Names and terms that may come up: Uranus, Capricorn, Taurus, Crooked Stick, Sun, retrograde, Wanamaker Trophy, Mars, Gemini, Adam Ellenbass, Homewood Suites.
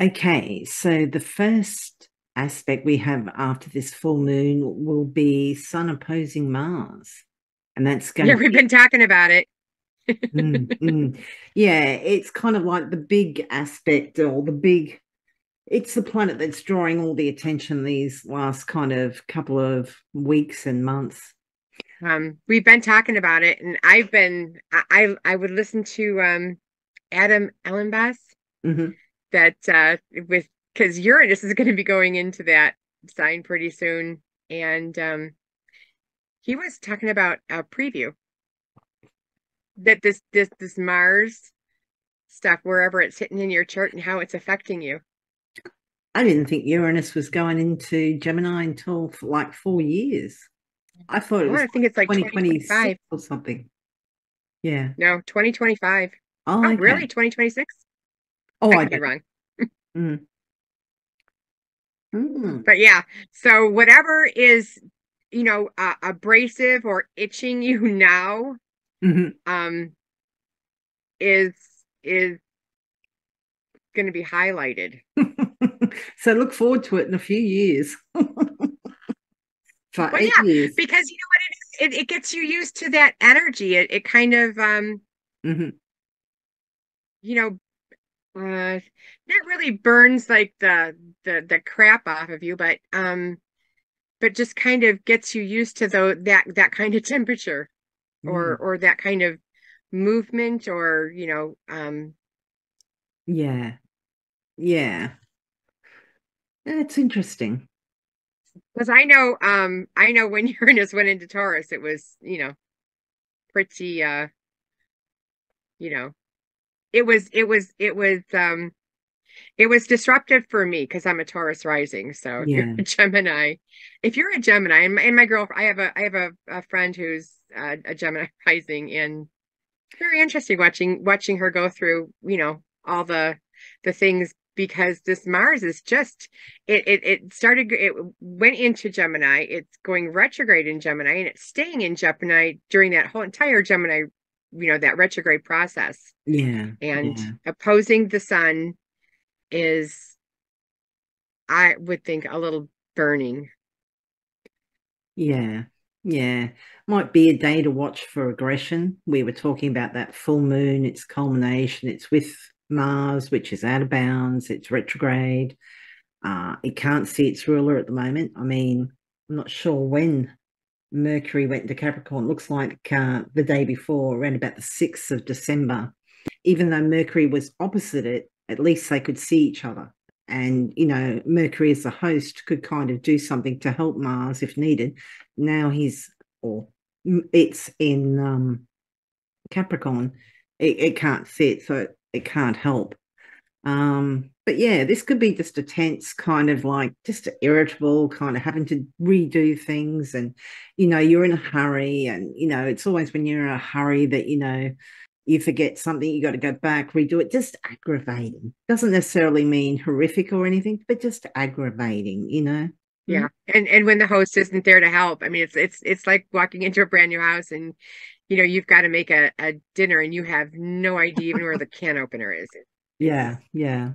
Okay, so the first aspect we have after this full moon will be Sun opposing Mars. And that's going to... we've been talking about it. Yeah, it's kind of like the big aspect, or the big... It's the planet that's drawing all the attention these last kind of couple of weeks and months. We've been talking about it, and I've been... I would listen to Adam Ellenbass. Mm-hmm. That because Uranus is going to be going into that sign pretty soon, and he was talking about a preview that this Mars stuff, wherever it's hitting in your chart, and how it's affecting you. I didn't think Uranus was going into Gemini until for like 4 years. I thought it was, I think it's like 2025 or something. Yeah, no, 2025. Oh, okay. Really? 2026. Oh, I could be wrong. Mm. Mm. But yeah, so whatever is, you know, abrasive or itching you now, is going to be highlighted. So look forward to it in a few years. For 8 years. Because you know what it is? It gets you used to that energy. It kind of, you know, that really burns like the crap off of you, but just kind of gets you used to that kind of temperature, or that kind of movement, or you know, yeah, it's interesting, because I know when Uranus went into Taurus, it was, you know, pretty you know, It was disruptive for me, because I'm a Taurus rising. So if you're a Gemini, and my girlfriend, I have a friend who's a Gemini rising, and very interesting watching her go through, you know, all the things, because this Mars is just, it went into Gemini. It's going retrograde in Gemini, and it's staying in Gemini during that whole entire Gemini, you know, that retrograde process. Yeah. And opposing the sun is, I would think, a little burning. Yeah. Yeah. Might be a day to watch for aggression. We were talking about that full moon, its culmination. It's with Mars, which is out of bounds. It's retrograde. It can't see its ruler at the moment. I mean, I'm not sure when Mercury went into Capricorn. Looks like the day before, around about the 6th of December. Even though Mercury was opposite it, at least they could see each other. And, you know, Mercury as the host could kind of do something to help Mars if needed. Now it's in Capricorn. It can't see it, so it can't help. But yeah, this could be just a tense kind of, like, just irritable kind of having to redo things, and you know, you're in a hurry, and you know, it's always when you're in a hurry that, you know, you forget something, you got to go back, redo it. Just aggravating. Doesn't necessarily mean horrific or anything, but just aggravating, you know. Yeah. And when the host isn't there to help, I mean, it's like walking into a brand new house, and you know, you've got to make a dinner, and you have no idea even where the can opener is. Yeah, yeah.